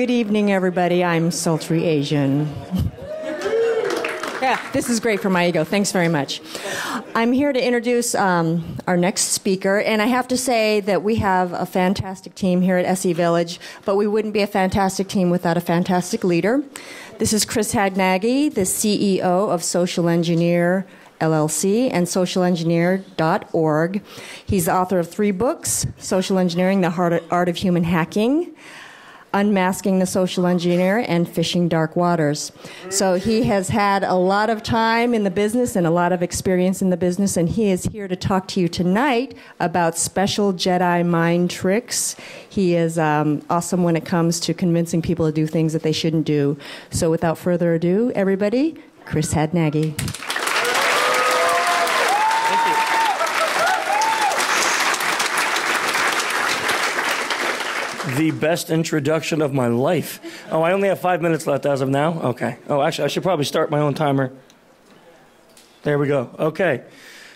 Good evening, everybody. I'm sultry Asian. Yeah, this is great for my ego. Thanks very much. I'm here to introduce our next speaker, and I have to say that we have a fantastic team here at SE Village, but we wouldn't be a fantastic team without a fantastic leader. This is Chris Hadnagy, the CEO of Social Engineer, LLC, and SocialEngineer.org. He's the author of 3 books, Social Engineering, The Art of Human Hacking, Unmasking the Social Engineer, and Fishing Dark Waters. So he has had a lot of time in the business and a lot of experience in the business, and he is here to talk to you tonight about special Jedi mind tricks. He is awesome when it comes to convincing people to do things that they shouldn't do. So without further ado, everybody, Chris Hadnagy. The best introduction of my life. Oh, I only have 5 minutes left as of now? Okay. Oh, actually, I should probably start my own timer. There we go. Okay.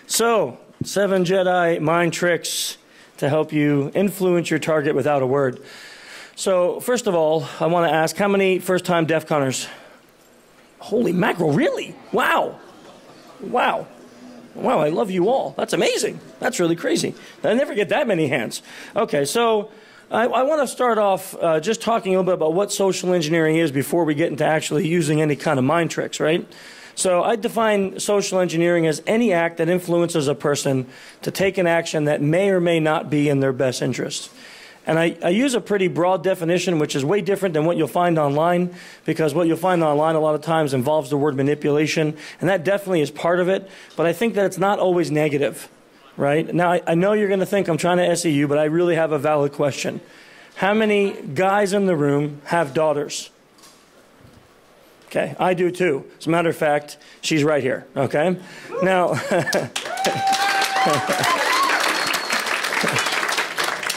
So, 7 Jedi mind tricks to help you influence your target without a word. So, first of all, I want to ask, how many first-time DEF CONers? Holy mackerel, really? Wow. Wow. Wow, I love you all. That's amazing. That's really crazy. I never get that many hands. Okay, so I want to start off just talking a little bit about what social engineering is before we get into actually using any kind of mind tricks, right? So I define social engineering as any act that influences a person to take an action that may or may not be in their best interest. And I use a pretty broad definition, which is way different than what you'll find online, because what you'll find online a lot of times involves the word manipulation, and that definitely is part of it, but I think that it's not always negative. Right? Now, I know you're going to think I'm trying to SE you, but I really have a valid question. How many guys in the room have daughters? Okay, I do too. As a matter of fact, she's right here, okay? Now,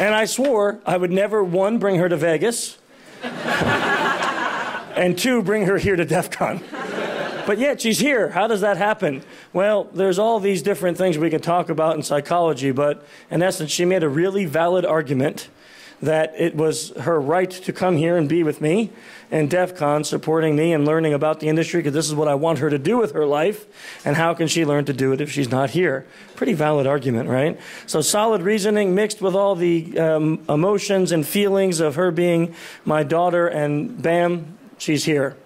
and I swore I would never, 1, bring her to Vegas, and 2, bring her here to DEF CON. But yet she's here. How does that happen? Well, there's all these different things we can talk about in psychology, but in essence, she made a really valid argument that it was her right to come here and be with me and DEF CON, supporting me and learning about the industry, because this is what I want her to do with her life, and how can she learn to do it if she's not here? Pretty valid argument, right? So solid reasoning mixed with all the emotions and feelings of her being my daughter, and bam, she's here.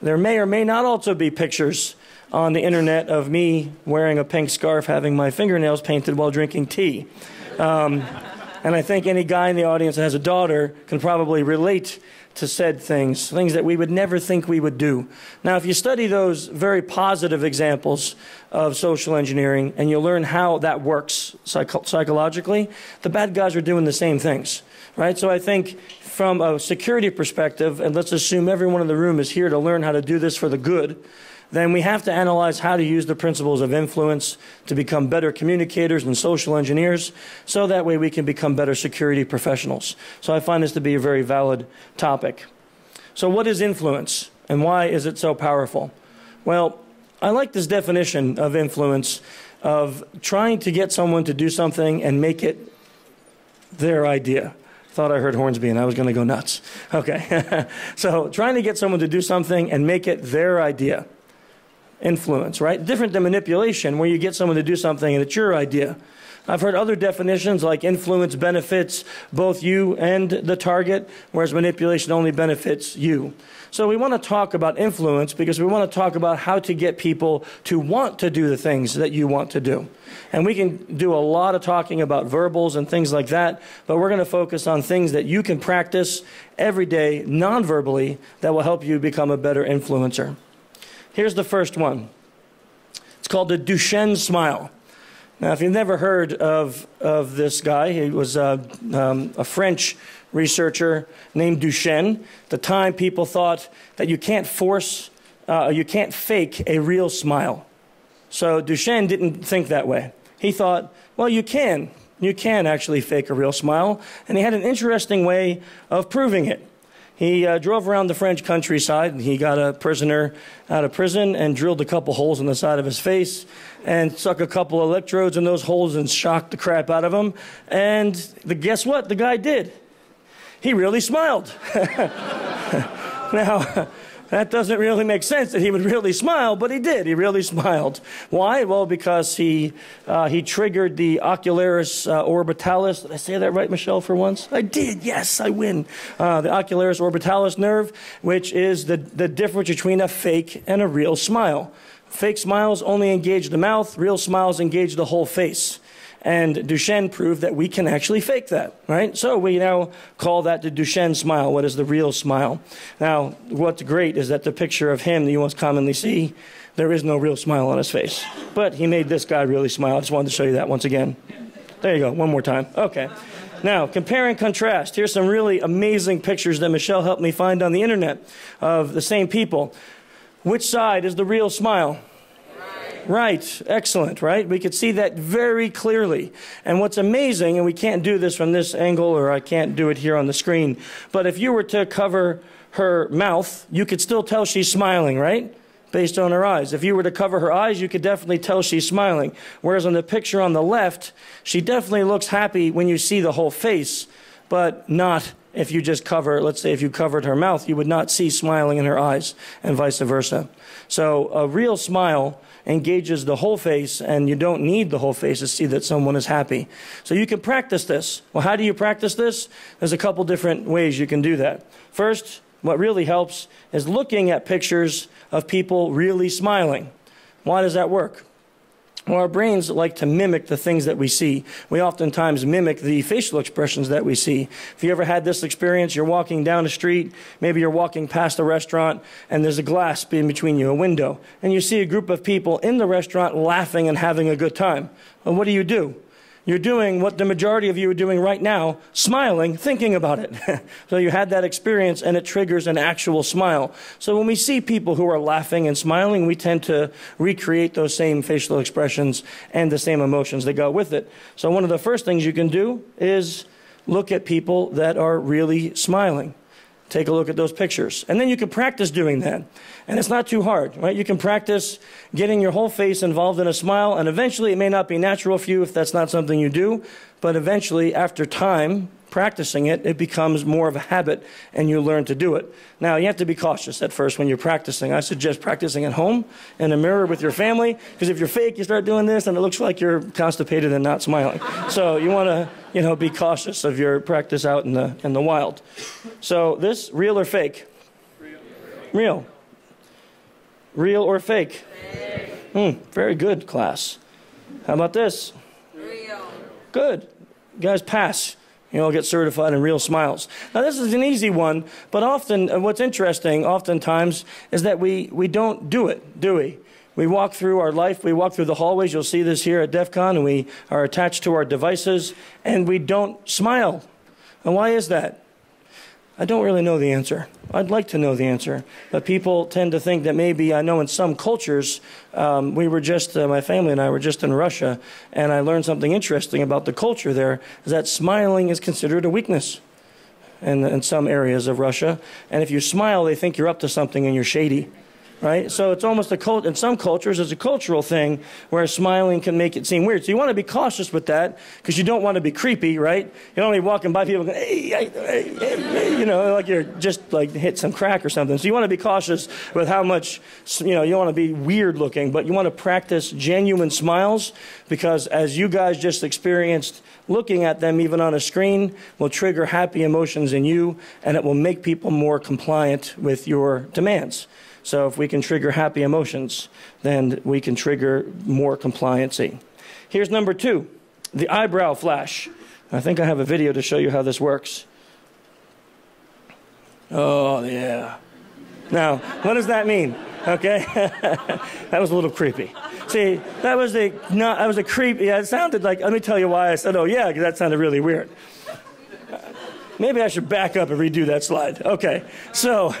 There may or may not also be pictures on the internet of me wearing a pink scarf, having my fingernails painted while drinking tea. And I think any guy in the audience that has a daughter can probably relate to said things, things that we would never think we would do. Now, if you study those very positive examples of social engineering and you learn how that works psychologically, the bad guys are doing the same things, right? So I think from a security perspective, and let's assume everyone in the room is here to learn how to do this for the good, then we have to analyze how to use the principles of influence to become better communicators and social engineers, so that way we can become better security professionals. So I find this to be a very valid topic. So what is influence, and why is it so powerful? Well, I like this definition of influence, of trying to get someone to do something and make it their idea. Thought I heard Hornsby and I was going to go nuts. Okay, so trying to get someone to do something and make it their idea. Influence, right? Different than manipulation, where you get someone to do something and it's your idea. I've heard other definitions like influence benefits both you and the target, whereas manipulation only benefits you. So we want to talk about influence because we want to talk about how to get people to want to do the things that you want to do. And we can do a lot of talking about verbals and things like that, but we're going to focus on things that you can practice every day non-verbally that will help you become a better influencer. Here's the first one. It's called the Duchenne smile. Now, if you've never heard of this guy, he was a French researcher named Duchenne. At the time, people thought that you can't force, you can't fake a real smile. So Duchenne didn't think that way. He thought, well, you can actually fake a real smile. And he had an interesting way of proving it. He drove around the French countryside, and he got a prisoner out of prison and drilled a couple holes in the side of his face and stuck a couple electrodes in those holes and shocked the crap out of him. And guess what the guy did? He really smiled. Now, that doesn't really make sense that he would really smile, but he did. He really smiled. Why? Well, because he triggered the ocularis orbitalis. Did I say that right, Michelle, for once? I did. Yes, I win. The ocularis orbitalis nerve, which is the difference between a fake and a real smile. Fake smiles only engage the mouth. Real smiles engage the whole face. And Duchenne proved that we can actually fake that, right? So we now call that the Duchenne smile. What is the real smile? Now, what's great is that the picture of him that you most commonly see, there is no real smile on his face. But he made this guy really smile. I just wanted to show you that once again. There you go, one more time. Okay. Now, compare and contrast. Here's some really amazing pictures that Michelle helped me find on the internet of the same people. Which side is the real smile? Right, excellent, right? We could see that very clearly. And what's amazing, and we can't do this from this angle, or I can't do it here on the screen, but if you were to cover her mouth, you could still tell she's smiling, right? Based on her eyes. If you were to cover her eyes, you could definitely tell she's smiling. Whereas on the picture on the left, she definitely looks happy when you see the whole face, but not if you just cover, let's say if you covered her mouth, you would not see smiling in her eyes, and vice versa. So a real smile engages the whole face, and you don't need the whole face to see that someone is happy. So you can practice this. Well, how do you practice this? There's a couple different ways you can do that. First, what really helps is looking at pictures of people really smiling. Why does that work? Well, our brains like to mimic the things that we see. We oftentimes mimic the facial expressions that we see. If you ever had this experience, you're walking down the street, maybe you're walking past a restaurant, and there's a glass in between you, a window, and you see a group of people in the restaurant laughing and having a good time. Well, what do? You're doing what the majority of you are doing right now, smiling, thinking about it. So you had that experience, and it triggers an actual smile. So when we see people who are laughing and smiling, we tend to recreate those same facial expressions and the same emotions that go with it. So one of the first things you can do is look at people that are really smiling. Take a look at those pictures. And then you can practice doing that. And it's not too hard, right? You can practice getting your whole face involved in a smile, and eventually it may not be natural for you if that's not something you do, but eventually after time, practicing it, it becomes more of a habit and you learn to do it. Now, you have to be cautious at first when you're practicing. I suggest practicing at home in a mirror with your family, because if you're fake, you start doing this and it looks like you're constipated and not smiling. So you want to, you know, be cautious of your practice out in the wild. So this, real or fake? Real. Real or fake? Very good, class. How about this? Real. Good. You guys pass. You know, get certified in real smiles. Now, this is an easy one, but often, what's interesting, oftentimes, is that we don't do it, do we? We walk through our life, we walk through the hallways, you'll see this here at DEF CON, and we are attached to our devices, and we don't smile. And why is that? I don't really know the answer. I'd like to know the answer. But people tend to think that maybe, I know in some cultures, my family and I were just in Russia, and I learned something interesting about the culture there, is that smiling is considered a weakness in some areas of Russia. And if you smile, they think you're up to something and you're shady. Right? So it's almost a cult. In some cultures, it's a cultural thing where smiling can make it seem weird. So you want to be cautious with that, because you don't want to be creepy, right? You don't want to be walking by people going, hey, you know, like you're just like hit some crack or something. So you want to be cautious with how much, you know, you don't want to be weird looking, but you want to practice genuine smiles, because as you guys just experienced, looking at them even on a screen will trigger happy emotions in you, and it will make people more compliant with your demands. So if we can trigger happy emotions, then we can trigger more compliancy. Here's number two, the eyebrow flash. I think I have a video to show you how this works. Oh, yeah. Now, what does that mean? Okay, that was a little creepy. See, that was a creep. Yeah, it sounded like, let me tell you why I said, oh yeah, because that sounded really weird. Maybe I should back up and redo that slide. Okay, so.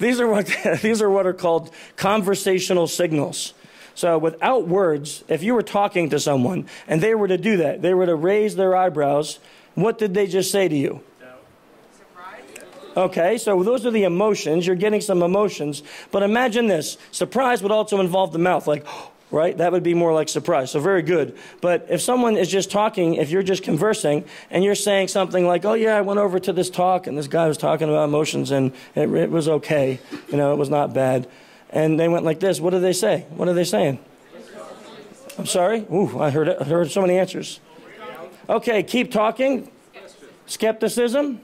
These are what are called conversational signals. So without words, if you were talking to someone and they were to do that, they were to raise their eyebrows, what did they just say to you? Surprise. Okay, so those are the emotions. You're getting some emotions. But imagine this. Surprise would also involve the mouth, like, right? That would be more like surprise. So very good. But if someone is just talking, if you're just conversing and you're saying something like, oh yeah, I went over to this talk and this guy was talking about emotions and it was okay, you know, it was not bad. And they went like this, what did they say? What are they saying? I'm sorry? Ooh, I heard so many answers. Okay, keep talking. Skepticism.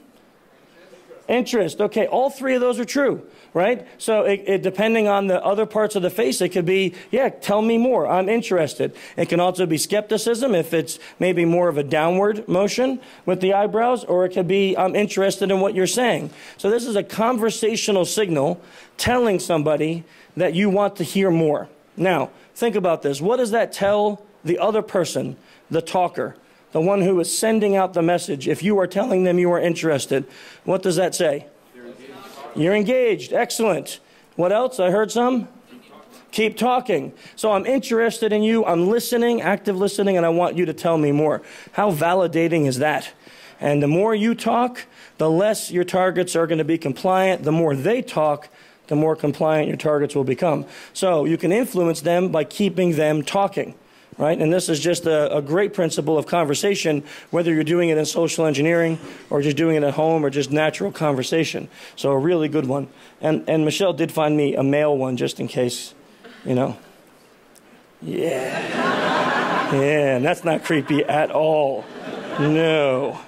Interest. Okay, all three of those are true, right? So it depending on the other parts of the face, it could be, yeah, tell me more, I'm interested. It can also be skepticism if it's maybe more of a downward motion with the eyebrows, or it could be, I'm interested in what you're saying. So this is a conversational signal telling somebody that you want to hear more. Now, think about this. What does that tell the other person, the talker? The one who is sending out the message, if you are telling them you are interested, what does that say? You're engaged. You're engaged. Excellent. What else? I heard some. Keep talking. So I'm interested in you. I'm listening, active listening, and I want you to tell me more. How validating is that? And the more you talk, the less your targets are going to be compliant. The more they talk, the more compliant your targets will become. So you can influence them by keeping them talking. Right? And this is just a great principle of conversation, whether you're doing it in social engineering or just doing it at home or just natural conversation. So a really good one. And Michelle did find me a male one just in case, you know. Yeah. Yeah, and that's not creepy at all. No.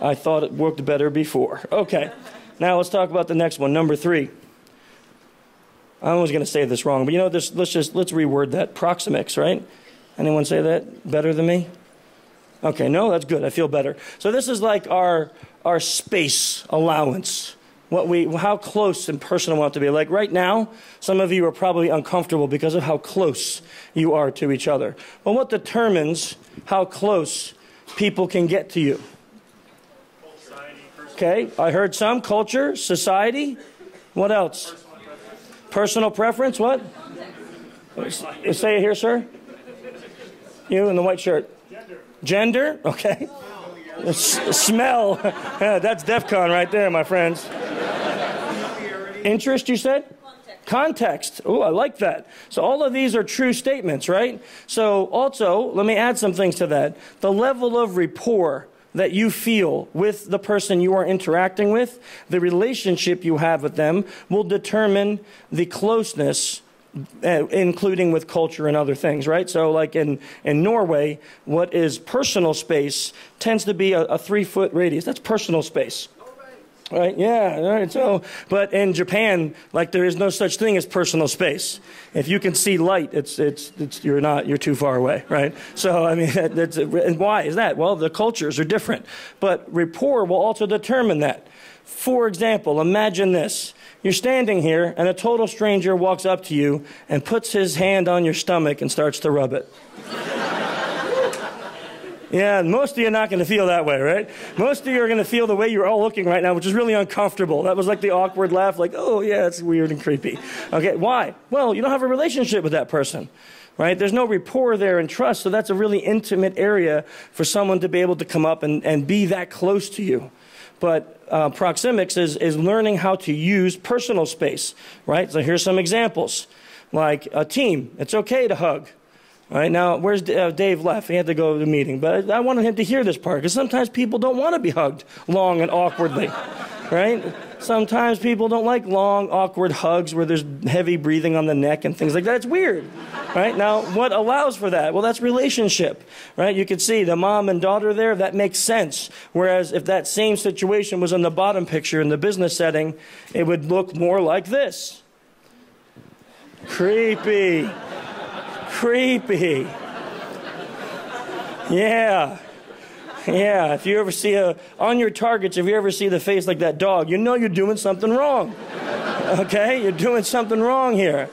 I thought it worked better before. Okay. Now let's talk about the next one, number 3. I was going to say this wrong, but you know, let's reword that. Proxemics, right? Anyone say that better than me? Okay, no, that's good. I feel better. So this is like our space allowance. How close and personal we want to be. Like right now, some of you are probably uncomfortable because of how close you are to each other. But what determines how close people can get to you? Okay, I heard some. Culture, society. What else? Personal preference. What? Say it here, sir. You in the white shirt. Gender? Okay. Oh. Smell. Yeah, that's DEF CON right there, my friends. Interest, you said? Context. Oh, I like that. So all of these are true statements, right? So also, let me add some things to that. The level of rapport that you feel with the person you are interacting with, the relationship you have with them, will determine the closeness, including with culture and other things, right? So like in Norway, what is personal space tends to be a 3-foot radius. That's personal space. Right? Yeah. All right. So, but in Japan, like there is no such thing as personal space. If you can see light, you're too far away, right? So, I mean, and why is that? Well, the cultures are different, but rapport will also determine that. For example, imagine this. You're standing here and a total stranger walks up to you and puts his hand on your stomach and starts to rub it. Yeah, most of you are not going to feel that way, right? Most of you are going to feel the way you're all looking right now, which is really uncomfortable. That was like the awkward laugh, like, oh yeah, it's weird and creepy. Okay, why? Well, you don't have a relationship with that person. Right? There's no rapport there and trust, so that's a really intimate area for someone to be able to come up and be that close to you. But proxemics is learning how to use personal space, right? So here's some examples. Like a team, it's okay to hug. Right? Now, where's Dave left? He had to go to the meeting. But I wanted him to hear this part, because sometimes people don't want to be hugged long and awkwardly. Right? Sometimes people don't like long, awkward hugs where there's heavy breathing on the neck and things like that. It's weird. Right? Now, what allows for that? Well, that's relationship. Right? You can see the mom and daughter there. That makes sense. Whereas if that same situation was in the bottom picture in the business setting, it would look more like this. Creepy. Creepy. Yeah. Yeah, if you ever see on your targets, if you ever see the face like that dog, you know you're doing something wrong. Okay? You're doing something wrong here.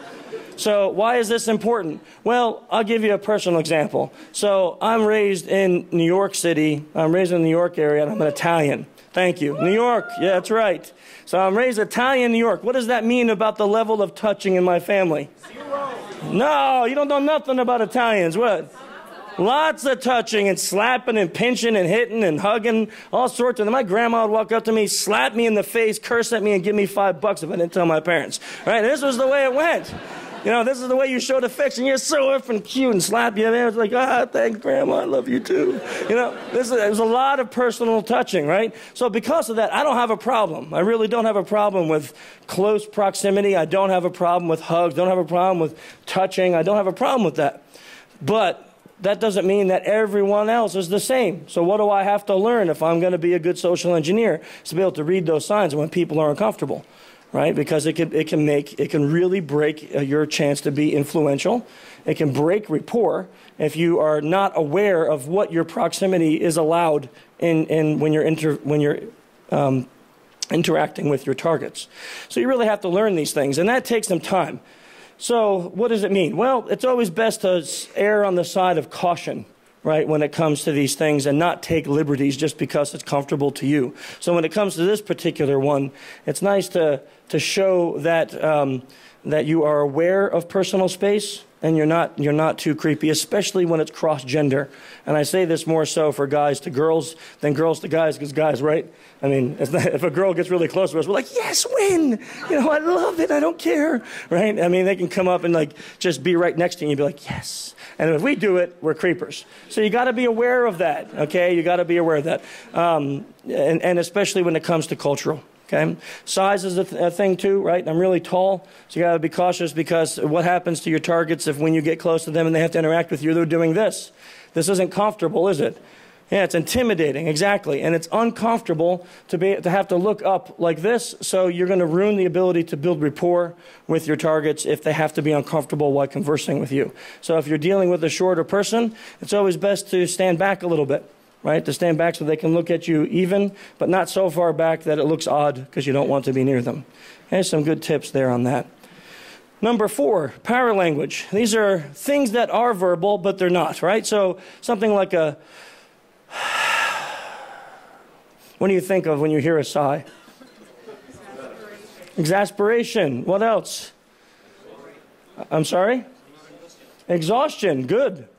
So why is this important? Well, I'll give you a personal example. So I'm raised in New York City. I'm raised in the New York area, and I'm an Italian. Thank you. New York. Yeah, that's right. So I'm raised Italian in New York. What does that mean about the level of touching in my family? Zero. No, you don't know nothing about Italians. What? Lots of touching and slapping and pinching and hitting and hugging, all sorts of them. My grandma would walk up to me, slap me in the face, curse at me, and give me $5 if I didn't tell my parents. Right? This was the way it went. You know, this is the way you showed affection. You're so effing cute, and slap you. It's like, ah, thanks, Grandma. I love you too. You know, there's a lot of personal touching, right? So because of that, I don't have a problem. I really don't have a problem with close proximity. I don't have a problem with hugs. Don't have a problem with touching. I don't have a problem with that. But that doesn't mean that everyone else is the same. So what do I have to learn if I'm going to be a good social engineer? It's to be able to read those signs when people are uncomfortable, right? Because it can really break your chance to be influential. It can break rapport if you are not aware of what your proximity is allowed when you're interacting with your targets. So you really have to learn these things, and that takes some time. So what does it mean? Well, it's always best to err on the side of caution, right, when it comes to these things, and not take liberties just because it's comfortable to you. So when it comes to this particular one, it's nice to show that, that you are aware of personal space and you're not too creepy, especially when it's cross-gender. And I say this more so for guys to girls than girls to guys, because guys, right? I mean, if a girl gets really close to us, we're like, yes, win! You know, I love it, I don't care, right? I mean, they can come up and like, just be right next to you and be like, yes. And if we do it, we're creepers. So you gotta be aware of that, okay? You gotta be aware of that. And especially when it comes to cultural, okay? Size is a thing too, right? I'm really tall, so you gotta be cautious, because what happens to your targets if when you get close to them and they have to interact with you, they're doing this. This isn't comfortable, is it? Yeah, it's intimidating, exactly, and it's uncomfortable to have to look up like this, so you're going to ruin the ability to build rapport with your targets if they have to be uncomfortable while conversing with you. So if you're dealing with a shorter person, it's always best to stand back a little bit, right? To stand back so they can look at you even, but not so far back that it looks odd because you don't want to be near them. There's some good tips there on that. Number four, paralanguage. These are things that are verbal, but they're not, right? So something like a... What do you think of when you hear a sigh? Exasperation. Exasperation. What else? I'm sorry? Exhaustion. Good.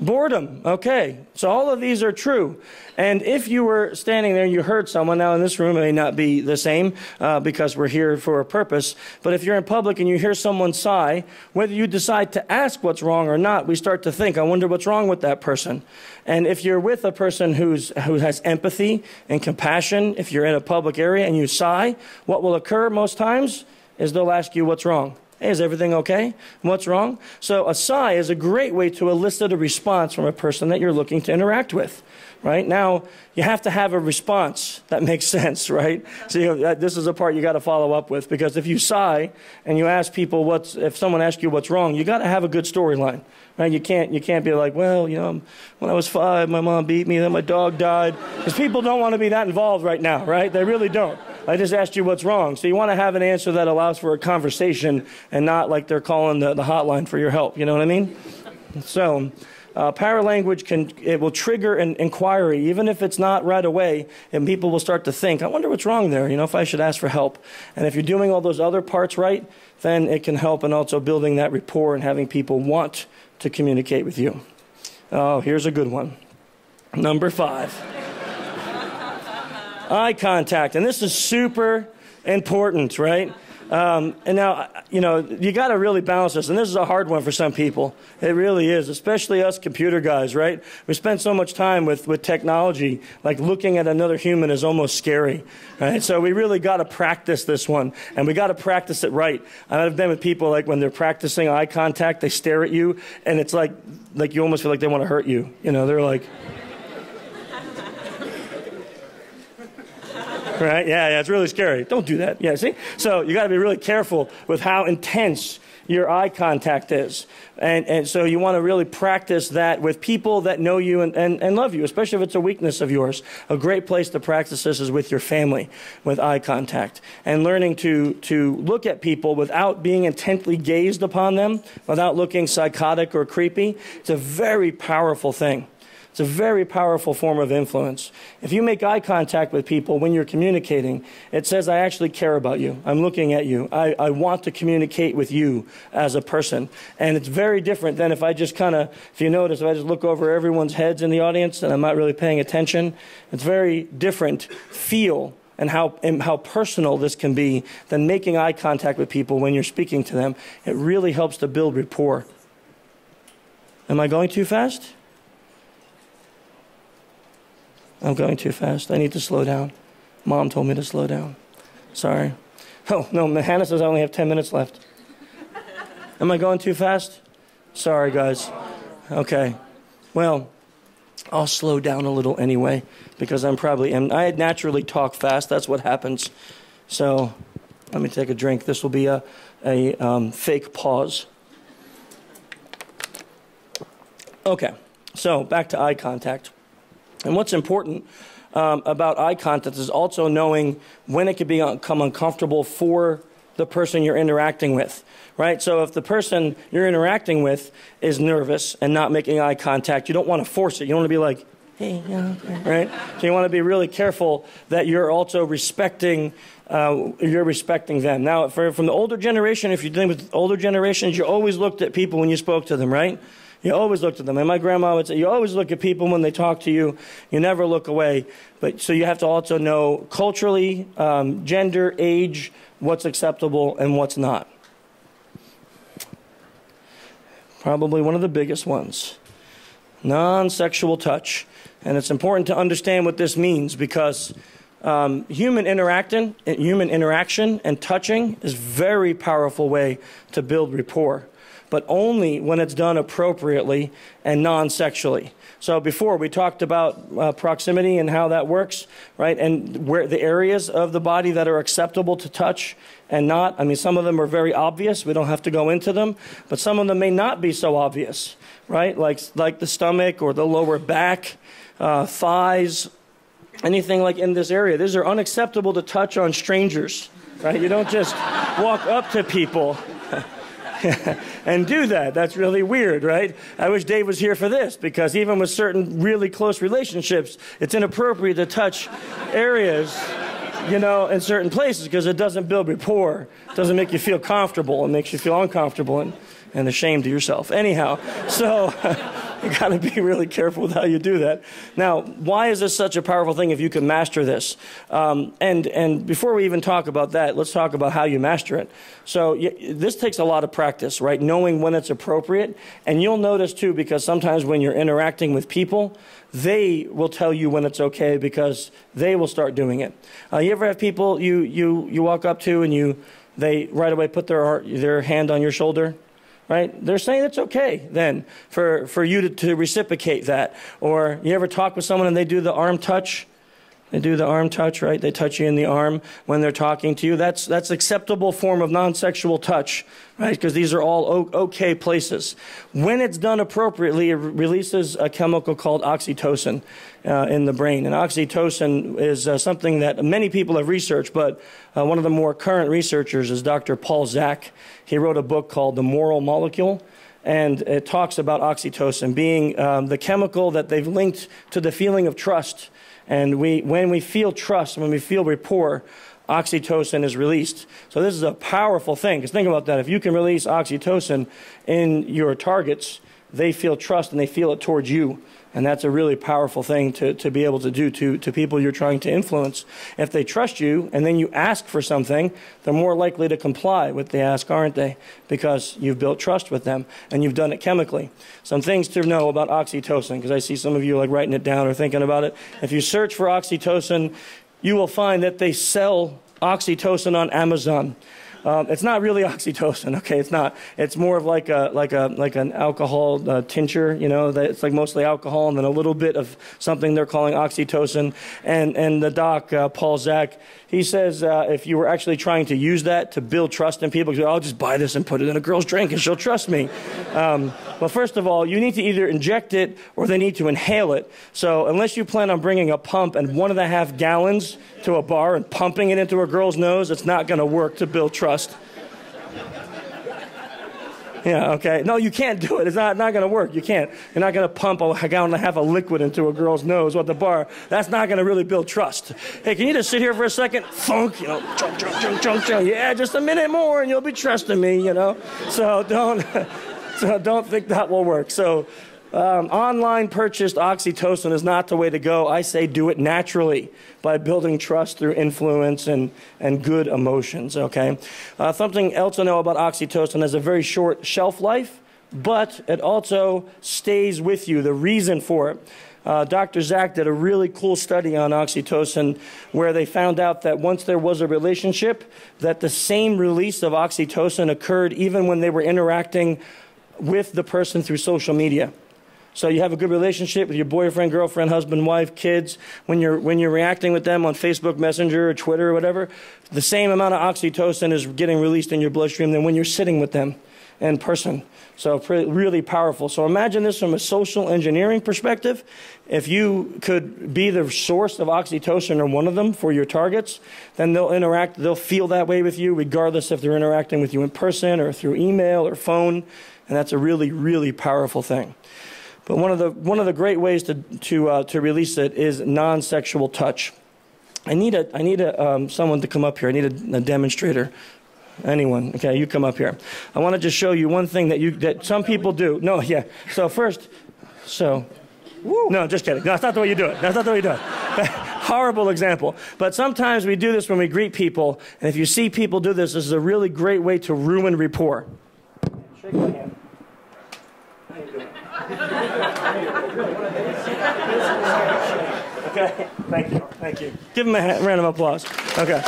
Boredom. Okay. So all of these are true. And if you were standing there and you heard someone, now in this room it may not be the same because we're here for a purpose, but if you're in public and you hear someone sigh, whether you decide to ask what's wrong or not, we start to think, I wonder what's wrong with that person. And if you're with a person who has empathy and compassion, if you're in a public area and you sigh, what will occur most times is they'll ask you what's wrong. Hey, is everything okay? What's wrong? So a sigh is a great way to elicit a response from a person that you're looking to interact with, right? Now, you have to have a response that makes sense, right? So this is a part you got to follow up with, because if you sigh and you ask people if someone asks you what's wrong, you got to have a good storyline, right? You can't be like, well, you know, when I was 5, my mom beat me, then my dog died, because people don't want to be that involved right now, right? They really don't. I just asked you what's wrong. So you want to have an answer that allows for a conversation and not like they're calling the hotline for your help. You know what I mean? So paralanguage will trigger an inquiry, even if it's not right away, and people will start to think, I wonder what's wrong there, you know, if I should ask for help. And if you're doing all those other parts right, then it can help in also building that rapport and having people want to communicate with you. Oh, here's a good one. Number 5. Eye contact, and this is super important, right? And now, you know, you got to really balance this, and this is a hard one for some people. It really is, especially us computer guys, right? We spend so much time with technology, like looking at another human is almost scary, right? So we really got to practice this one, and we got to practice it right. I've been with people, like, when they're practicing eye contact, they stare at you, and it's like you almost feel like they want to hurt you. You know, they're like... Right? Yeah, it's really scary. Don't do that. Yeah, see? So you got to be really careful with how intense your eye contact is. And so you want to really practice that with people that know you and love you, especially if it's a weakness of yours. A great place to practice this is with your family, with eye contact. And learning to look at people without being intently gazed upon them, without looking psychotic or creepy, it's a very powerful thing. It's a very powerful form of influence. If you make eye contact with people when you're communicating, it says, I actually care about you. I'm looking at you. I want to communicate with you as a person. And it's very different than if I just kind of, if you notice, if I just look over everyone's heads in the audience and I'm not really paying attention, it's very different feel and how personal this can be than making eye contact with people when you're speaking to them. It really helps to build rapport. Am I going too fast? I'm going too fast. I need to slow down. Mom told me to slow down. Sorry. Oh, no, Hannah says I only have 10 minutes left. Am I going too fast? Sorry, guys. Okay. Well, I'll slow down a little anyway, because I'm probably, and I naturally talk fast. That's what happens. So let me take a drink. This will be a fake pause. Okay. So back to eye contact. And what's important about eye contact is also knowing when it can become uncomfortable for the person you're interacting with, right? So if the person you're interacting with is nervous and not making eye contact, you don't want to force it. You don't want to be like, hey, yeah, okay, right? So you want to be really careful that you're also respecting them. Now, from the older generation, if you're dealing with older generations, you always looked at people when you spoke to them, right? You always looked at them. And my grandma would say, you always look at people when they talk to you. You never look away. But so you have to also know culturally, gender, age, what's acceptable and what's not. Probably one of the biggest ones. Non-sexual touch. And it's important to understand what this means, because human interaction and touching is a very powerful way to build rapport, but only when it's done appropriately and non-sexually. So before, we talked about proximity and how that works, right? And where the areas of the body that are acceptable to touch and not. I mean, some of them are very obvious. We don't have to go into them. But some of them may not be so obvious, right? Like the stomach or the lower back, thighs, anything like in this area. These are unacceptable to touch on strangers, right? You don't just walk up to people and do that. That's really weird, right? I wish Dave was here for this, because even with certain really close relationships, it's inappropriate to touch areas, you know, in certain places, because it doesn't build rapport. It doesn't make you feel comfortable. It makes you feel uncomfortable and ashamed of yourself. Anyhow, so you got to be really careful with how you do that. Now, why is this such a powerful thing if you can master this? And before we even talk about that, let's talk about how you master it. So this takes a lot of practice, right? Knowing when it's appropriate. And you'll notice, too, because sometimes when you're interacting with people, they will tell you when it's okay, because they will start doing it. You ever have people you walk up to and they right away put their hand on your shoulder? Right? They're saying it's okay then for you to reciprocate that. Or you ever talk with someone and they do the arm touch? They do the arm touch, right? They touch you in the arm when they're talking to you. That's acceptable form of non-sexual touch, right? Because these are all okay places. When it's done appropriately, it releases a chemical called oxytocin in the brain. And oxytocin is something that many people have researched, but one of the more current researchers is Dr. Paul Zak. He wrote a book called The Moral Molecule. And it talks about oxytocin being the chemical that they've linked to the feeling of trust. And when we feel trust, when we feel rapport, oxytocin is released. So this is a powerful thing, because think about that. If you can release oxytocin in your targets, they feel trust and they feel it towards you. And that's a really powerful thing to be able to do to people you're trying to influence. If they trust you and then you ask for something, they're more likely to comply with the ask, aren't they? Because you've built trust with them and you've done it chemically. Some things to know about oxytocin, because I see some of you like writing it down or thinking about it. If you search for oxytocin, you will find that they sell oxytocin on Amazon. It's not really oxytocin, okay? It's not. It's more of like an alcohol tincture, you know. It's like mostly alcohol and then a little bit of something they're calling oxytocin. And the doc, Paul Zak, he says if you were actually trying to use that to build trust in people, I'll just buy this and put it in a girl's drink and she'll trust me. Well, first of all, you need to either inject it or they need to inhale it. So unless you plan on bringing a pump and 1.5 gallons to a bar and pumping it into a girl's nose, it's not going to work to build trust. Yeah, okay. No, you can't do it. It's not going to work. You can't. You're not going to pump a gallon and a half of liquid into a girl's nose at the bar. That's not going to really build trust. Hey, can you just sit here for a second? Funk, you know, chunk, chunk, chunk, chunk, chunk. Yeah, just a minute more and you'll be trusting me, you know. So don't think that will work. So Online purchased oxytocin is not the way to go. I say do it naturally by building trust through influence and good emotions, okay? Something else to know about oxytocin is a very short shelf life, but it also stays with you, the reason for it. Dr. Zak did a really cool study on oxytocin where they found out that once there was a relationship, that the same release of oxytocin occurred even when they were interacting with the person through social media. So you have a good relationship with your boyfriend, girlfriend, husband, wife, kids. When you're reacting with them on Facebook Messenger or Twitter or whatever, the same amount of oxytocin is getting released in your bloodstream than when you're sitting with them in person. So really powerful. So imagine this from a social engineering perspective. If you could be the source of oxytocin or one of them for your targets, then they'll interact, they'll feel that way with you regardless if they're interacting with you in person or through email or phone. And that's a really, really powerful thing. But one of the great ways to release it is non-sexual touch. I need someone to come up here. I need a demonstrator. Anyone? Okay, you come up here. I want to just show you one thing that some people do. No, yeah. So first, no, just kidding. No, that's not the way you do it. That's not the way you do it. Horrible example. But sometimes we do this when we greet people, and if you see people do this, this is a really great way to ruin rapport. Shake my hand. How you doing? Okay, thank you, thank you. Give him a round of applause. Okay.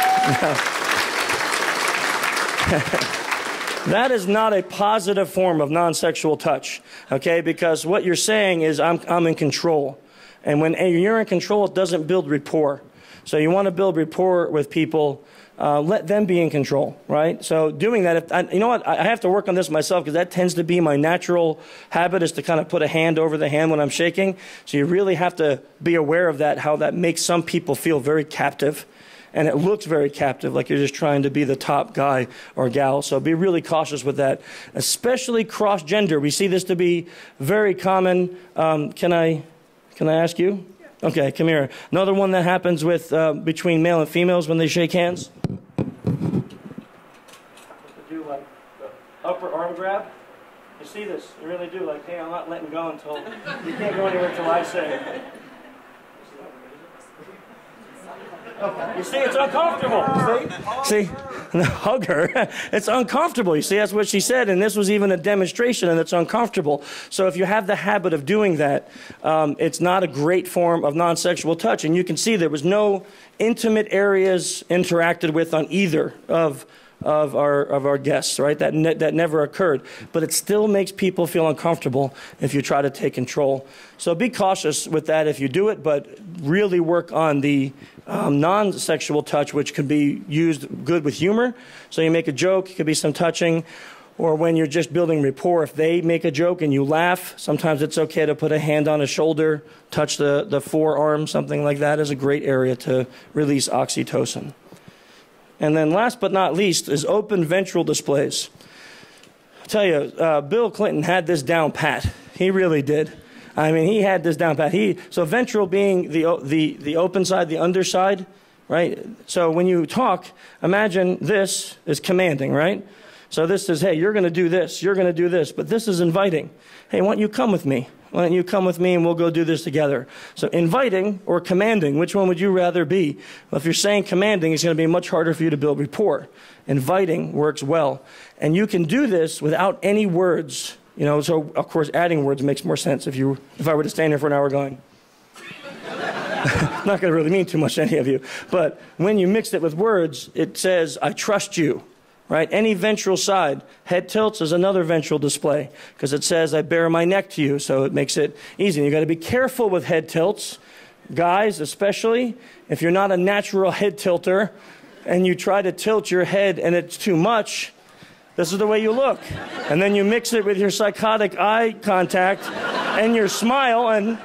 That is not a positive form of non-sexual touch, okay? Because what you're saying is I'm in control. And when you're in control, it doesn't build rapport. So you want to build rapport with people. Let them be in control, right? So doing that, you know what? I have to work on this myself because that tends to be my natural habit is to kind of put a hand over the hand when I'm shaking. So you really have to be aware of that, how that makes some people feel very captive. And it looks very captive, like you're just trying to be the top guy or gal. So be really cautious with that, especially cross-gender. We see this to be very common. Can I ask you? Okay, come here. Another one that happens with between male and females when they shake hands. Do like the upper arm grab. You see this? You really do. Like, hey, I'm not letting go until you can't go anywhere until I say it. Okay. You see, it's uncomfortable. See? See? No, hug her. It's uncomfortable. You see, that's what she said, and this was even a demonstration, and it's uncomfortable. So if you have the habit of doing that, it's not a great form of non-sexual touch. And you can see there was no intimate areas interacted with on either of our guests, right? That never occurred. But it still makes people feel uncomfortable if you try to take control. So be cautious with that if you do it, but really work on the non-sexual touch, which could be used good with humor. So you make a joke, it could be some touching, or when you're just building rapport, if they make a joke and you laugh, sometimes it's okay to put a hand on a shoulder, touch the forearm, something like that is a great area to release oxytocin. And then last but not least is open ventral displays. I'll tell you, Bill Clinton had this down pat. He really did. I mean, he had this down pat. So ventral being the open side, the underside, right? So when you talk, imagine this is commanding, right? So this is, hey, you're going to do this, you're going to do this, but this is inviting. Hey, why don't you come with me? Why don't you come with me and we'll go do this together? So inviting or commanding, which one would you rather be? Well, if you're saying commanding, it's going to be much harder for you to build rapport. Inviting works well. And you can do this without any words. You know, so of course adding words makes more sense if I were to stand here for an hour going. Not going to really mean too much to any of you. But when you mix it with words, it says, I trust you. Right? Any ventral side. Head tilts is another ventral display because it says, I bare my neck to you, so it makes it easy. You've got to be careful with head tilts, guys especially. If you're not a natural head tilter and you try to tilt your head and it's too much, this is the way you look. And then you mix it with your psychotic eye contact and your smile and...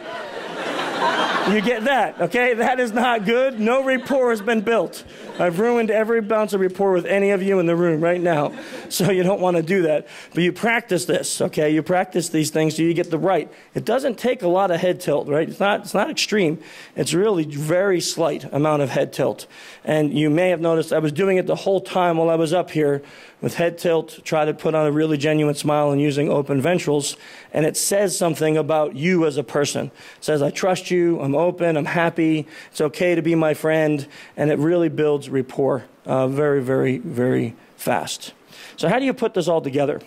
You get that, okay? That is not good. No rapport has been built. I've ruined every bounce of rapport with any of you in the room right now. So you don't want to do that. But you practice this, okay? You practice these things so you get the right. It doesn't take a lot of head tilt, right? It's not extreme. It's really very slight amount of head tilt. And you may have noticed I was doing it the whole time while I was up here with head tilt, try to put on a really genuine smile and using open ventrals. And it says something about you as a person. It says, I trust you, I'm open, I'm happy, it's okay to be my friend. And it really builds rapport very, very, very fast. So how do you put this all together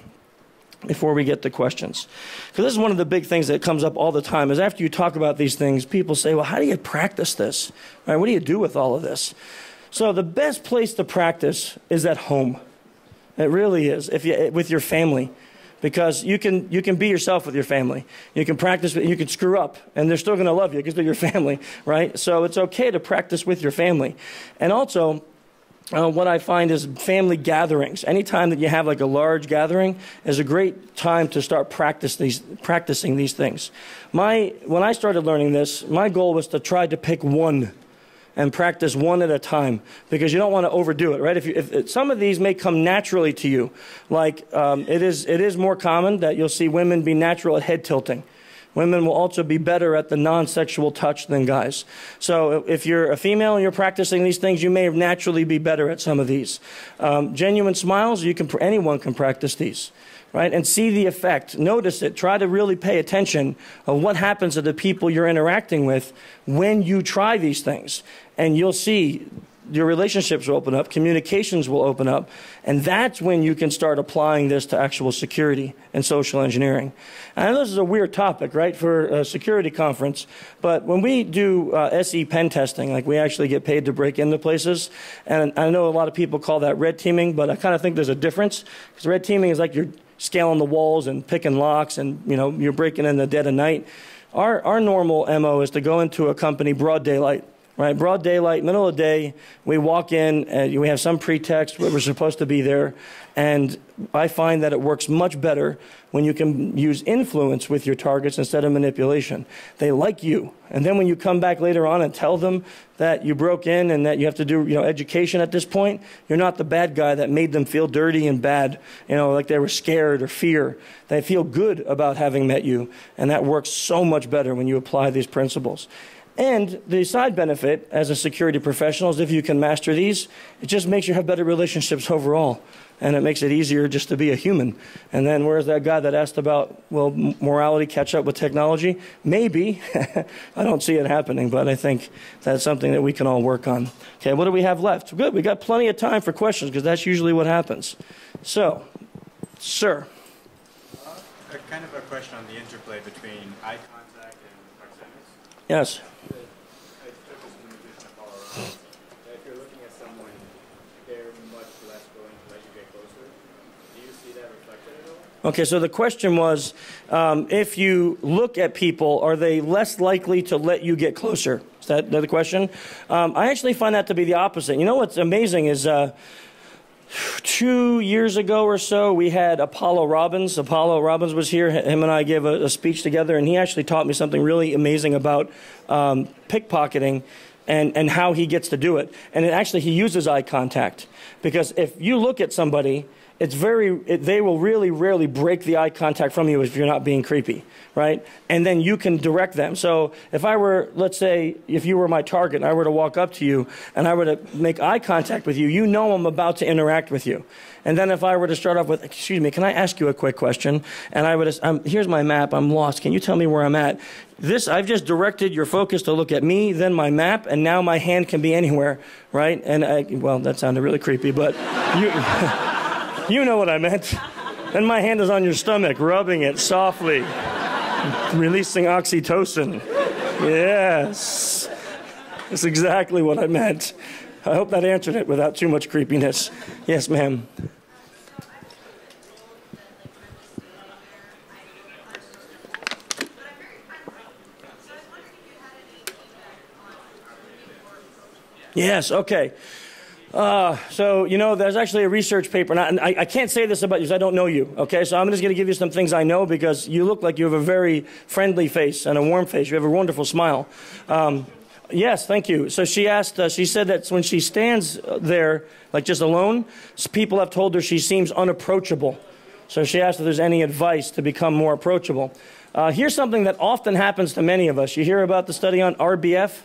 before we get to questions? Because this is one of the big things that comes up all the time is after you talk about these things, people say, well, how do you practice this? All right, what do you do with all of this? So the best place to practice is at home. It really is, with your family. Because you can be yourself with your family. You can practice, you can screw up, and they're still going to love you because they're your family, right? So it's okay to practice with your family. And also, what I find is family gatherings. Anytime that you have like a large gathering is a great time to start practicing these things. When I started learning this, my goal was to try to pick one and practice one at a time, because you don't want to overdo it, right? If some of these may come naturally to you, like it is more common that you'll see women be natural at head tilting. Women will also be better at the non-sexual touch than guys. So if you're a female and you're practicing these things, you may naturally be better at some of these. Genuine smiles, anyone can practice these. Right? And see the effect. Notice it. Try to really pay attention of what happens to the people you're interacting with when you try these things. And you'll see your relationships will open up, communications will open up, and that's when you can start applying this to actual security and social engineering. And I know this is a weird topic, right, for a security conference, but when we do SE pen testing, like we actually get paid to break into places, and I know a lot of people call that red teaming, but I kind of think there's a difference, because red teaming is like you're scaling the walls and picking locks and, you know, you're breaking in the dead of night. Our normal MO is to go into a company broad daylight, right? Broad daylight, middle of the day, we walk in and we have some pretext where we're supposed to be there. And I find that it works much better when you can use influence with your targets instead of manipulation. They like you. And then when you come back later on and tell them that you broke in and that you have to do, you know, education at this point, you're not the bad guy that made them feel dirty and bad, you know, like they were scared or fear. They feel good about having met you. And that works so much better when you apply these principles. And the side benefit as a security professional is if you can master these, it just makes you have better relationships overall. And it makes it easier just to be a human. And then where's that guy that asked about, will morality catch up with technology? Maybe. I don't see it happening, but I think that's something that we can all work on. Okay, what do we have left? Good, we got plenty of time for questions because that's usually what happens. So, sir. Kind of a question on the interplay between eye contact and proxemics. Yes. Okay, so the question was, if you look at people, are they less likely to let you get closer? Is that the question? I actually find that to be the opposite. You know what's amazing is 2 years ago or so, we had Apollo Robbins. Apollo Robbins was here. Him and I gave a speech together, and he actually taught me something really amazing about pickpocketing. And how he gets to do it. And it actually, he uses eye contact. Because if you look at somebody, they will really rarely break the eye contact from you if you're not being creepy, right? And then you can direct them. So if I were, let's say, if you were my target and I were to walk up to you and I were to make eye contact with you, you know I'm about to interact with you. And then if I were to start off with, excuse me, can I ask you a quick question? And I would, here's my map, I'm lost, can you tell me where I'm at? This, I've just directed your focus to look at me, then my map, and now my hand can be anywhere, right? And well, that sounded really creepy, but you know what I meant. And my hand is on your stomach, rubbing it softly, releasing oxytocin. Yes, that's exactly what I meant. I hope that answered it without too much creepiness. Yes, ma'am. Yes, okay. So, you know, there's actually a research paper, and I can't say this about you because I don't know you, okay? So I'm just going to give you some things I know because you look like you have a very friendly face and a warm face. You have a wonderful smile. Yes, thank you. So she asked, she said that when she stands there, like just alone, people have told her she seems unapproachable. So she asked if there's any advice to become more approachable. Here's something that often happens to many of us. You hear about the study on RBF?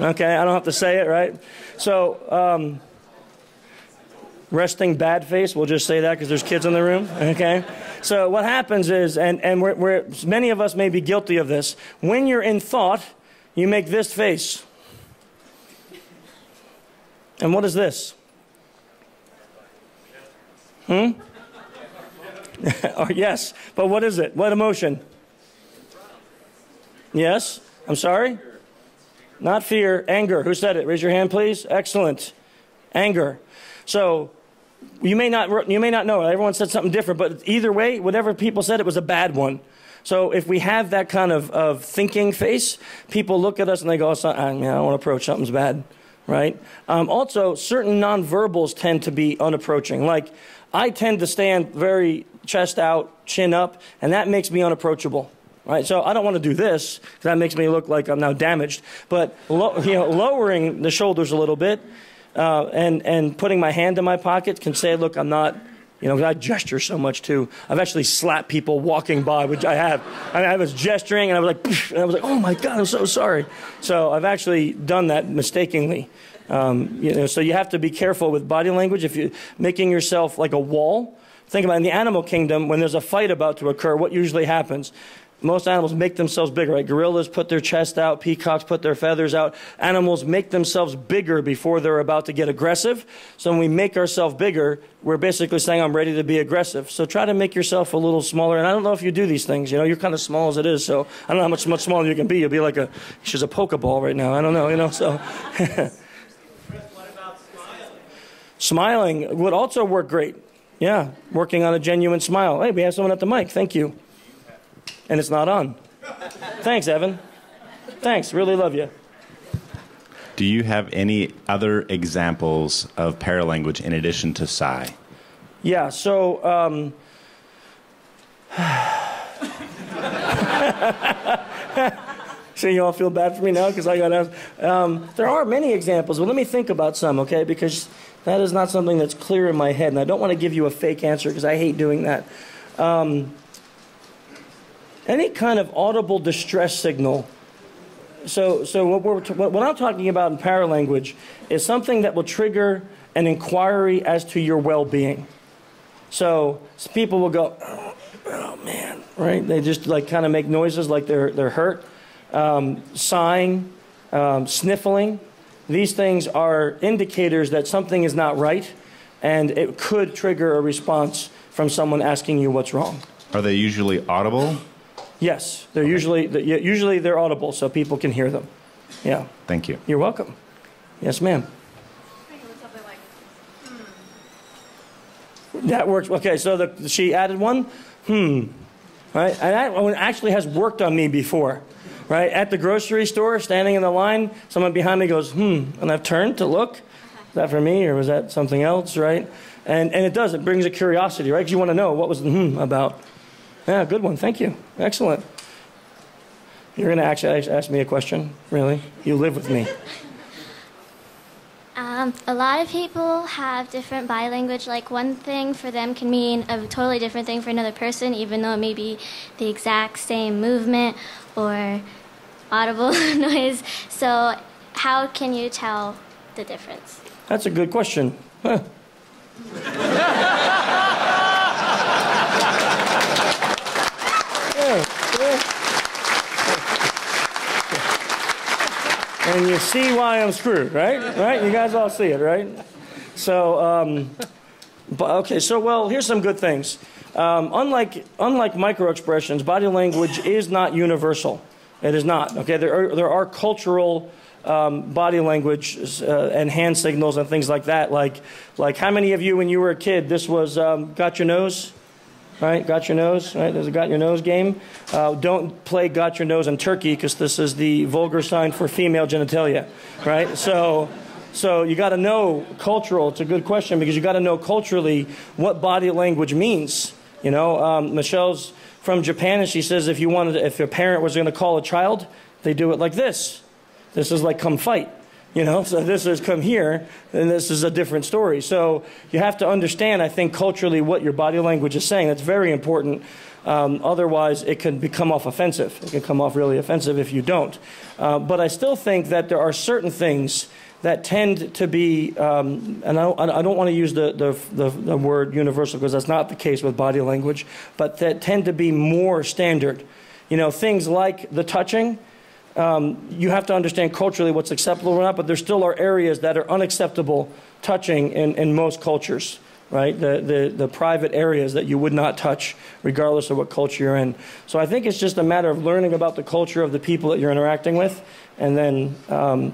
Okay, I don't have to say it, right? So, resting bad face, we'll just say that because there's kids in the room, okay? So what happens is, and many of us may be guilty of this, when you're in thought, you make this face. And what is this? Hmm? Oh, yes, but what is it? What emotion? Yes? I'm sorry? Not fear, anger. Who said it? Raise your hand, please. Excellent. Anger. So you may not know. Everyone said something different, but either way, whatever people said, it was a bad one. So if we have that kind of thinking face, people look at us and they go, oh, I don't want to approach, something's bad, right? Also, certain nonverbals tend to be unapproaching. Like, I tend to stand very chest out, chin up, and that makes me unapproachable. Right, so I don't want to do this because that makes me look like I'm now damaged. But lowering the shoulders a little bit and putting my hand in my pocket can say, look, I'm not, you know, I gesture so much too. I've actually slapped people walking by, which I have. I mean, I was gesturing and I was like, poof, and I was like, oh my God, I'm so sorry. So I've actually done that mistakenly. You know, so you have to be careful with body language. If you're making yourself like a wall, think about it, in the animal kingdom when there's a fight about to occur, what usually happens? Most animals make themselves bigger, right? Gorillas put their chest out, peacocks put their feathers out. Animals make themselves bigger before they're about to get aggressive. So when we make ourselves bigger, we're basically saying, I'm ready to be aggressive. So try to make yourself a little smaller. And I don't know if you do these things, you know, you're kind of small as it is. So I don't know how much smaller you can be. You'll be like a, she's a Pokeball right now. I don't know, you know, so. What about smiling? Smiling would also work great. Yeah, working on a genuine smile. Hey, we have someone at the mic. Thank you. And it's not on. Thanks, Evan. Thanks, really love you. Do you have any other examples of paralanguage in addition to sigh? Yeah, so... so you all feel bad for me now because I got asked. There are many examples, but let me think about some, okay? Because that is not something that's clear in my head, and I don't want to give you a fake answer because I hate doing that. Any kind of audible distress signal. So what I'm talking about in paralanguage is something that will trigger an inquiry as to your well-being. So people will go, oh man, right? They just like kind of make noises like they're hurt, sighing, sniffling. These things are indicators that something is not right, and it could trigger a response from someone asking you what's wrong. Are they usually audible? Yes, they're okay. usually they're audible, so people can hear them. Yeah. Thank you. You're welcome. Yes, ma'am. That works. Okay, so she added one, right? And that one actually has worked on me before, right? At the grocery store, standing in the line, someone behind me goes, and I've turned to look. Is that for me, or was that something else, right? And it does. It brings a curiosity, right? Because you want to know what was the about. Yeah, good one. Thank you. Excellent. You're going to actually ask me a question? Really? You live with me. A lot of people have different body language. Like one thing for them can mean a totally different thing for another person, even though it may be the exact same movement or audible noise. So how can you tell the difference? That's a good question. Huh. And you see why I'm screwed, right? Right? You guys all see it, right? So, okay, so, well, here's some good things. Unlike microexpressions, body language is not universal. It is not, okay? There are cultural body language and hand signals and things like that. Like how many of you, when you were a kid, this was got your nose? Right, got your nose, right? There's a got your nose game. Don't play got your nose in Turkey because this is the vulgar sign for female genitalia, right? So So you got to know cultural. It's a good question because you got to know culturally what body language means. You know, Michelle's from Japan, and she says if you wanted, if your parent was going to call a child, they do it like this. This is like come fight. You know, so this is come here, and this is a different story. So you have to understand, I think, culturally what your body language is saying. That's very important. Otherwise, it can become off offensive. It can come off really offensive if you don't. But I still think that there are certain things that tend to be, and I don't want to use the word universal because that's not the case with body language, but that tend to be more standard. You know, things like the touching. You have to understand culturally what's acceptable or not, but there still are areas that are unacceptable touching in most cultures, right? The private areas that you would not touch regardless of what culture you're in. So I think it's just a matter of learning about the culture of the people that you're interacting with and then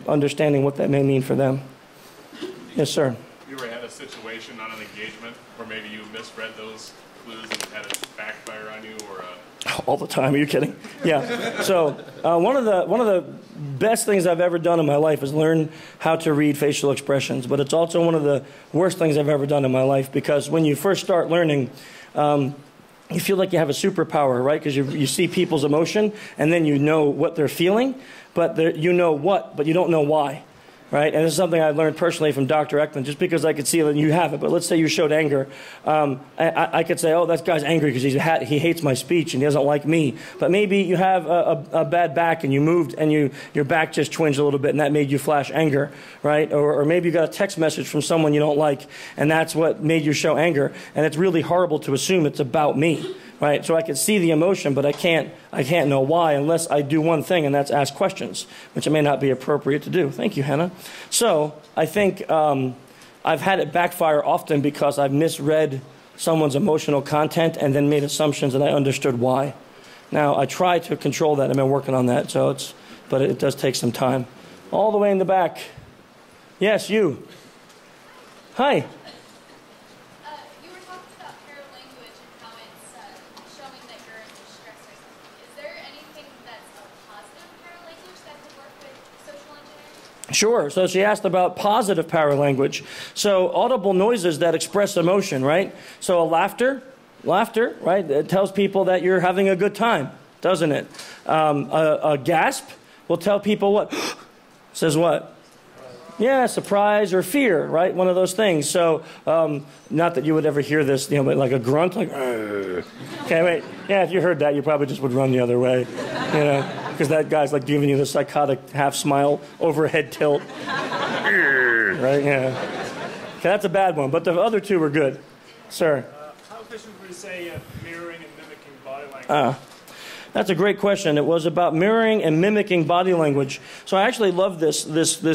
understanding what that may mean for them. Yes, sir? You ever had a situation on an engagement where maybe you misread those clues and had a backfire on you or a... All the time. Are you kidding? Yeah. So one of the best things I've ever done in my life is learn how to read facial expressions. But it's also one of the worst things I've ever done in my life because when you first start learning, you feel like you have a superpower, right? Because you see people's emotion and then you know what they're feeling, but you know what, but you don't know why. Right? And this is something I learned personally from Dr. Ekman, just because I could see it and you have it. But let's say you showed anger. I could say, oh, that guy's angry because he hates my speech and he doesn't like me. But maybe you have a bad back and you moved and your back just twinged a little bit and that made you flash anger, right? Or maybe you got a text message from someone you don't like and that's what made you show anger. And it's really horrible to assume it's about me. Right? So I can see the emotion, but I can't know why unless I do one thing, and that's ask questions, which it may not be appropriate to do. Thank you, Hannah. So I think I've had it backfire often because I've misread someone's emotional content and then made assumptions and I understood why. Now, I try to control that. I've been working on that, so but it does take some time. All the way in the back. Yes, you. Hi. Sure. So she asked about positive paralanguage. So audible noises that express emotion, right? So a laughter, right? It tells people that you're having a good time, doesn't it? A gasp will tell people what? Says what? Yeah, surprise or fear, right? One of those things. So, not that you would ever hear this, you know, but like a grunt, like, okay, wait. Yeah, if you heard that, you probably just would run the other way, you know, because that guy's like giving you the psychotic half smile, overhead tilt, right? Yeah. Okay, that's a bad one, but the other two were good. Sir? How efficient would you say mirroring and mimicking body language? That's a great question. It was about mirroring and mimicking body language. So I actually love this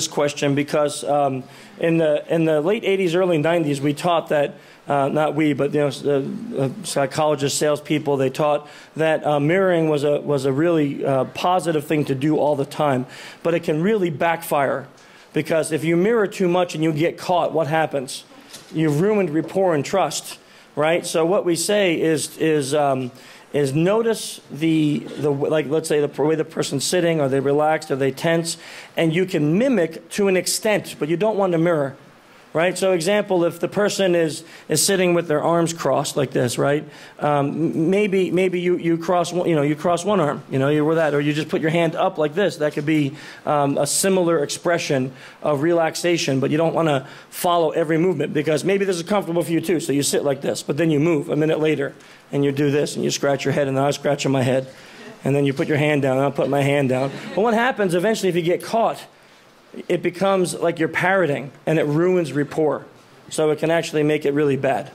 question because in the late 80s, early 90s, we taught that not we, but you know, psychologists, salespeople, they taught that mirroring was a really positive thing to do all the time, but it can really backfire because if you mirror too much and you get caught, what happens? You've ruined rapport and trust, right? So what we say is notice the like let's say the way the person's sitting. Are they relaxed? Are they tense? And you can mimic to an extent, but you don't want to mirror, right? So example, if the person is sitting with their arms crossed like this, right? Maybe you cross one arm, you know, you were that, or you just put your hand up like this. That could be a similar expression of relaxation, but you don't want to follow every movement because maybe this is comfortable for you too. So you sit like this, but then you move a minute later. And you do this, and you scratch your head, and I'm scratching my head. And then you put your hand down, and I'll put my hand down. But what happens eventually if you get caught, it becomes like you're parroting, and it ruins rapport. So it can actually make it really bad.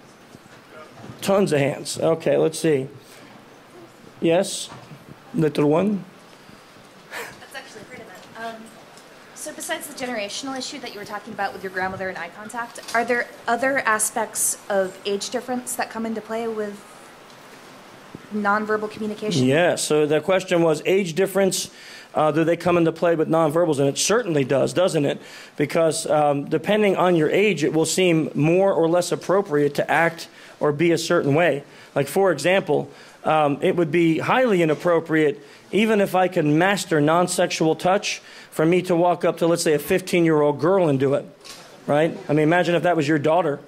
Tons of hands. Okay, let's see. Yes? Little one? That's actually pretty bad. So besides the generational issue that you were talking about with your grandmother and eye contact, are there other aspects of age difference that come into play with nonverbal communication? Yeah, so the question was age difference, do they come into play with nonverbals? And it certainly does, doesn't it? Because depending on your age, it will seem more or less appropriate to act or be a certain way. Like for example, it would be highly inappropriate even if I could master non-sexual touch, for me to walk up to, let's say, a 15-year-old girl and do it. right? I mean, imagine if that was your daughter,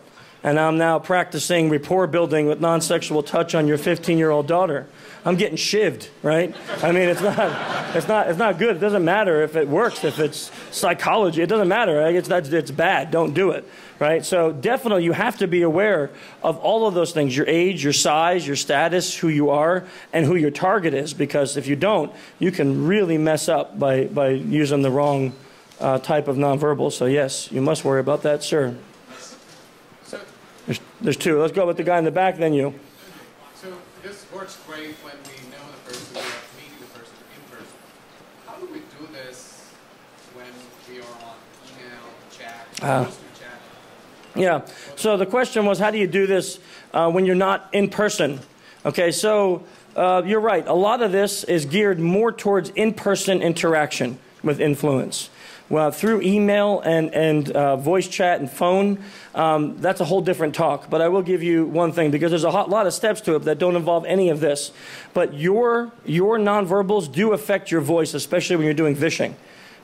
and I'm now practicing rapport building with non-sexual touch on your 15-year-old daughter. I'm getting shivved, right? I mean, it's not good. It doesn't matter if it works, if it's psychology. It doesn't matter. It's bad. Don't do it, right? So definitely you have to be aware of all of those things, your age, your size, your status, who you are, and who your target is, because if you don't, you can really mess up by using the wrong type of nonverbal. So yes, you must worry about that, sir. There's two. Let's go with the guy in the back, then you. So this works great when we know the person, we are meeting the person in person. How do we do this when we are on email, chat, chat? Yeah. So the question was, how do you do this when you're not in person? Okay, so you're right. A lot of this is geared more towards in-person interaction with influence. Well, through email and voice chat and phone, that's a whole different talk. But I will give you one thing, because there's a lot of steps to it that don't involve any of this. But your nonverbals do affect your voice, especially when you're doing vishing,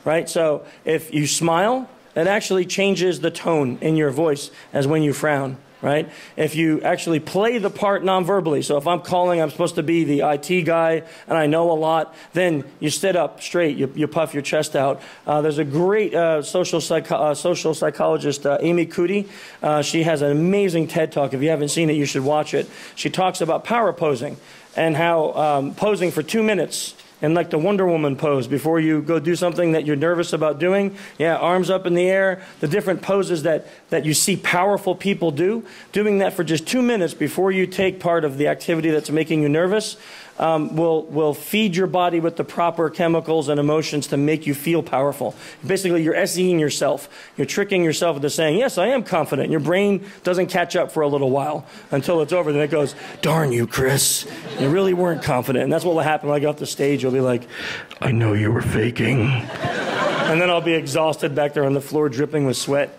right? So if you smile, it actually changes the tone in your voice as when you frown, right? If you actually play the part non-verbally, so if I'm calling, I'm supposed to be the IT guy and I know a lot, then you sit up straight, you puff your chest out. There's a great social psychologist, Amy Cuddy. She has an amazing TED Talk. If you haven't seen it, you should watch it. She talks about power posing and how posing for 2 minutes and like the Wonder Woman pose before you go do something that you're nervous about doing. Yeah, arms up in the air, the different poses that you see powerful people do. Doing that for just 2 minutes before you take part of the activity that's making you nervous will feed your body with the proper chemicals and emotions to make you feel powerful. Basically, you're SEing yourself. You're tricking yourself into saying, yes, I am confident. Your brain doesn't catch up for a little while until it's over. Then it goes, darn you, Chris. You really weren't confident. And that's what will happen when I go off the stage. You'll be like, I know you were faking. And then I'll be exhausted back there on the floor dripping with sweat.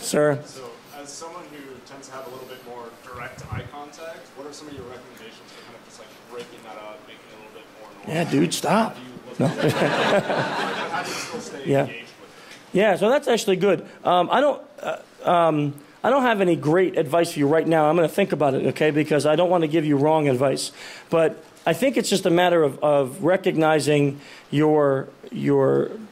Sir? So, as someone who tends to have a little bit more direct eye contact, what are some of your recommendations for kind of just like breaking that up, making it a little bit more normal? Yeah, dude, stop. No. How do you still stay engaged with it? Yeah, so that's actually good. I don't have any great advice for you right now. I'm going to think about it, okay, because I don't want to give you wrong advice. But I think it's just a matter of recognizing your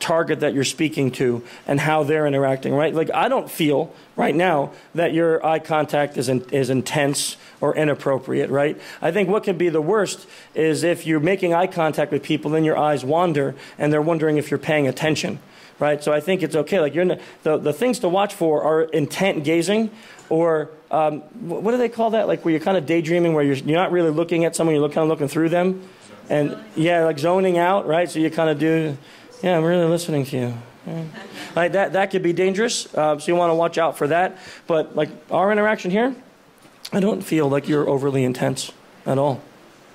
target that you're speaking to and how they're interacting, right? Like, I don't feel right now that your eye contact is intense or inappropriate, right? I think what could be the worst is if you're making eye contact with people, then your eyes wander and they're wondering if you're paying attention, right? So I think it's okay. Like, the things to watch for are intent gazing, or what do they call that? Like, where you're kind of daydreaming, where you're not really looking at someone, you're kind of looking through them. And yeah, like zoning out, right? So you kind of do, yeah, I'm really listening to you. Right? Like that could be dangerous. So you want to watch out for that. But like our interaction here, I don't feel like you're overly intense at all.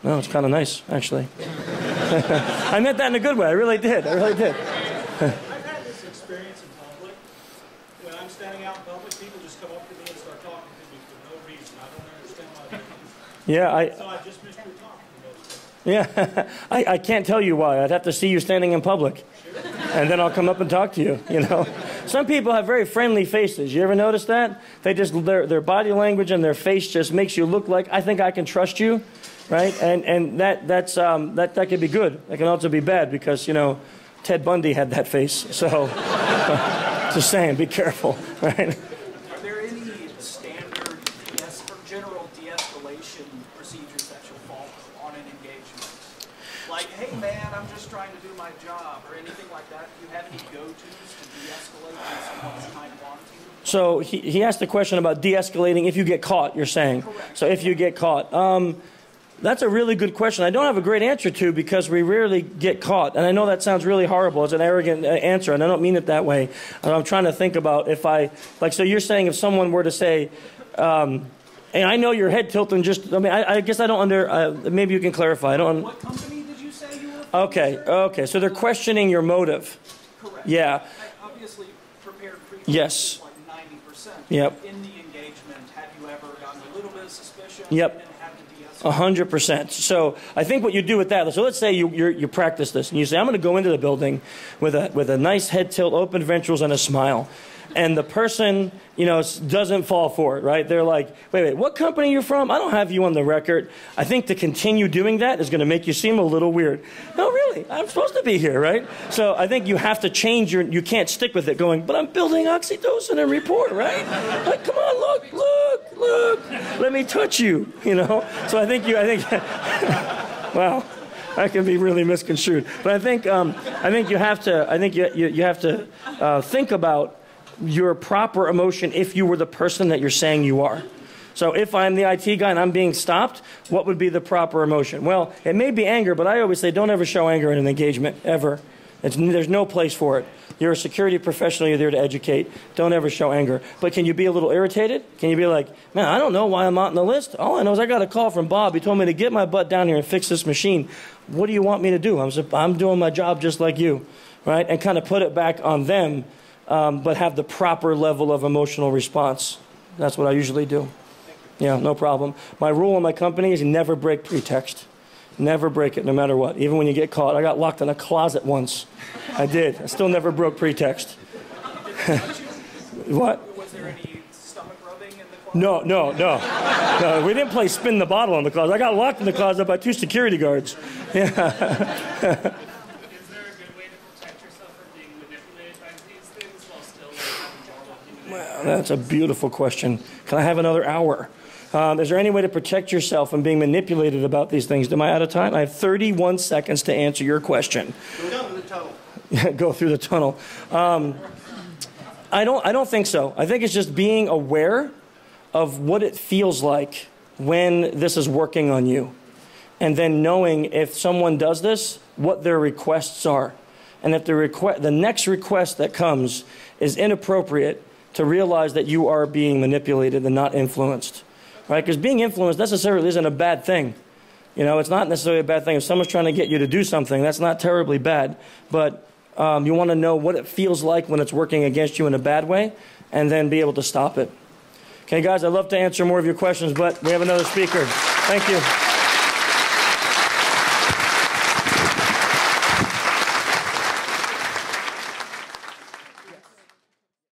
No, it's kind of nice, actually. I meant that in a good way. I really did. I really did. I've had this experience in public. When I'm standing out in public, people just come up to me and start talking to me for no reason. I don't understand why. Yeah, so I just missed your talk. Yeah, I can't tell you why. I'd have to see you standing in public, and then I'll come up and talk to you, you know. Some people have very friendly faces. You ever notice that? They just, their body language and their face just makes you look like, I think I can trust you, right? And that could be good. That can also be bad because, you know, Ted Bundy had that face. So just saying, be careful, right? I'm just trying to do my job, or anything like that. Do you have any go-tos to de-escalate when someone's kind of wanting to? So he asked the question about de-escalating if you get caught, you're saying. Correct. So if you get caught. That's a really good question. I don't have a great answer to because we rarely get caught. And I know that sounds really horrible. It's an arrogant answer, and I don't mean it that way. And I'm trying to think about if I, like, so you're saying if someone were to say, and I know your head tilting just, I mean, I guess I don't maybe you can clarify. I don't. What company? Okay, okay, so they're questioning your motive. Correct. Yeah. I obviously prepared pre-motive. Yes. Like 90%. Yep. In the engagement, have you ever gotten a little bit of suspicion? Yep. And then have to de-escalate? 100%. So I think what you do with that, so let's say you practice this, and you say, I'm going to go into the building with a nice head tilt, open ventricles, and a smile. and the person, you know, doesn't fall for it, right? They're like, wait, wait, what company you're from? I don't have you on the record. I think to continue doing that is going to make you seem a little weird. No, really, I'm supposed to be here, right? So I think you have to change your, you can't stick with it going, but I'm building oxytocin and rapport, right? Like, come on, look, look, look, let me touch you, you know? So I think you, wow. I can be really misconstrued, but I think you have to think about your proper emotion if you were the person that you're saying you are. So if I'm the IT guy and I'm being stopped, what would be the proper emotion? Well, it may be anger, but I always say don't ever show anger in an engagement, ever. There's no place for it. You're a security professional, you're there to educate. Don't ever show anger. But can you be a little irritated? Can you be like, man, I don't know why I'm not on the list. All I know is I got a call from Bob. He told me to get my butt down here and fix this machine. What do you want me to do? I'm doing my job just like you, right? And kind of put it back on them, but have the proper level of emotional response. That's what I usually do. Yeah, no problem. My rule in my company is never break pretext. Never break it, no matter what. Even when you get caught. I got locked in a closet once. I did. I still never broke pretext. What? Was there any stomach rubbing in the closet? No. We didn't play spin the bottle in the closet. I got locked in the closet by 2 security guards. Yeah. Is there a good way to protect yourself from being manipulated by these things while still having normal human? Well, that's a beautiful question. Can I have another hour? Is there any way to protect yourself from being manipulated about these things? Am I out of time? I have 31 seconds to answer your question. Go through the tunnel. Go through the tunnel. I don't think so. I think it's just being aware of what it feels like when this is working on you. And then knowing if someone does this, what their requests are. And if the next request that comes is inappropriate, to realize that you are being manipulated and not influenced. Right? Because being influenced necessarily isn't a bad thing. You know, it's not necessarily a bad thing. If someone's trying to get you to do something, that's not terribly bad. But you want to know what it feels like when it's working against you in a bad way, and then be able to stop it. Okay, guys, I'd love to answer more of your questions, but we have another speaker. Thank you.